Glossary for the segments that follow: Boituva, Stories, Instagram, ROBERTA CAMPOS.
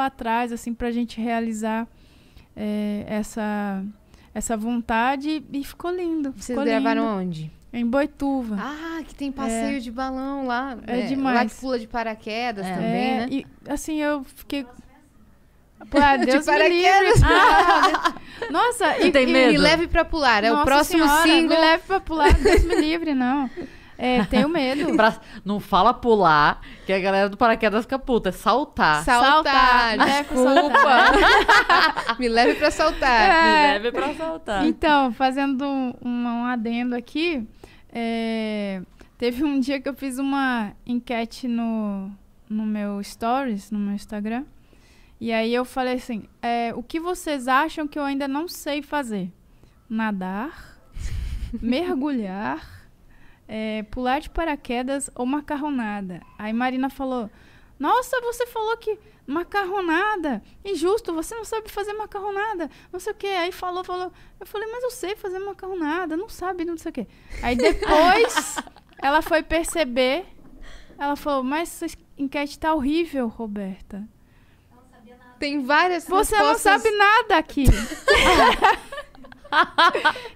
atrás, assim, para a gente realizar essa vontade, e ficou lindo. Vocês gravaram onde? Em Boituva. Ah, que tem passeio de balão lá. É demais. Lá que pula de paraquedas também, né? E, assim, eu fiquei... Pô, Deus me livre. Ah, nossa, me leve pra pular. É, nossa, o próximo single. Me leve pra pular, Deus me livre, não. É, tenho medo. Não fala pular, que a galera do paraquedas fica puta. É saltar. Saltar, desculpa. Me leve pra saltar. Me leve pra saltar. Então, fazendo um adendo aqui, teve um dia que eu fiz uma enquete no meu Stories, no meu Instagram. E aí eu falei assim, o que vocês acham que eu ainda não sei fazer? Nadar, mergulhar, pular de paraquedas ou macarronada. Aí Marina falou, nossa, você falou que macarronada, injusto, você não sabe fazer macarronada, não sei o quê. Aí falou, eu falei, mas eu sei fazer macarronada, não sabe, não sei o quê. Aí depois ela foi perceber, ela falou, mas essa enquete tá horrível, Roberta. Tem várias Você respostas... não sabe nada aqui.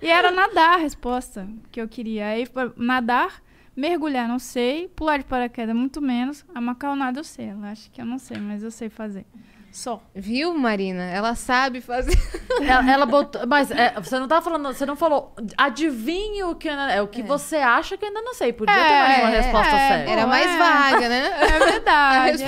E era nadar a resposta que eu queria. Aí, nadar, mergulhar, não sei. Pular de paraquedas, muito menos. A macarronada, eu sei. Ela acha que eu não sei, mas eu sei fazer. Só. Viu, Marina? Ela sabe fazer. Ela botou... Mas você não tá falando... Você não falou... Adivinha o que... É o que você acha que ainda não sei. Podia ter mais uma resposta séria. Era mais vaga, né? É verdade.